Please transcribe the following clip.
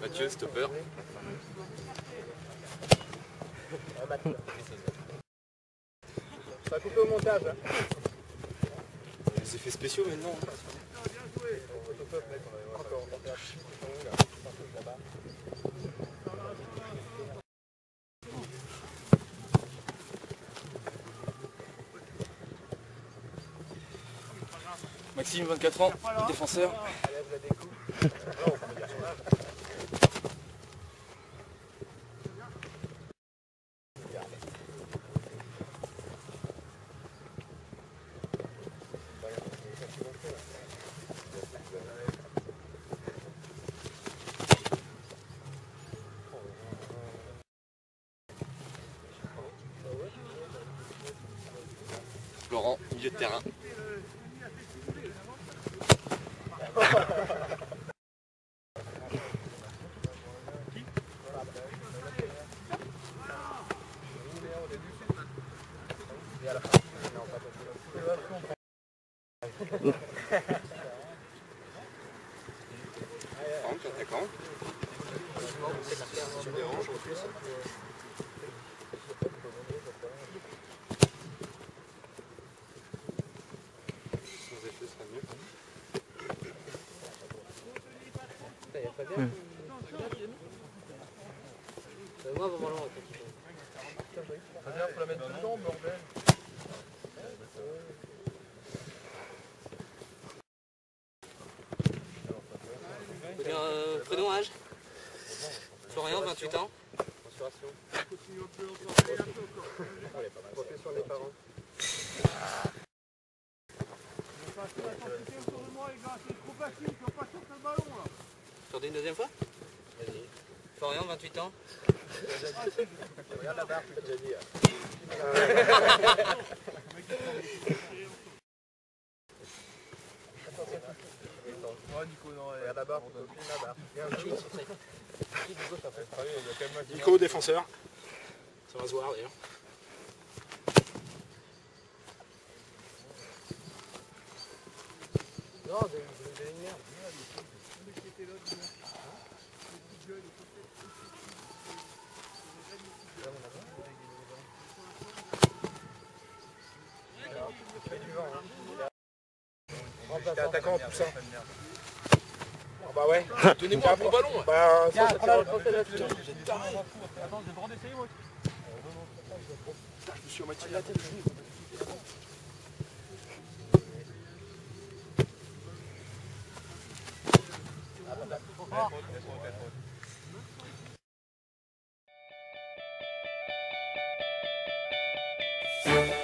Mathieu, stopper. Ça a coupé au montage. Hein. Les effets spéciaux maintenant. Maxime, 24 ans, défenseur. Laurent, milieu de terrain. Tu me déranges en plus. Sans effet, ce sera mieux. Ça y a pas bien. C'est moi vraiment long. Faut la mettre dedans, bordel. Prénom, âge. Florian, 28 ans. Consuration. Profession des parents. T'en dis une deuxième fois ? Vas-y. Florian, 28 ans. Regarde la barre, tu l'as déjà dit. Nico, défenseur. Ça va se voir d'ailleurs. Non, j'ai une merde. T'es attaquant en poussant. Bah ouais. Donnez-moi un bon ballon. Bah ça, ça tire. Attends, je vais vraiment essayer moi. Je me suis rematché la tête.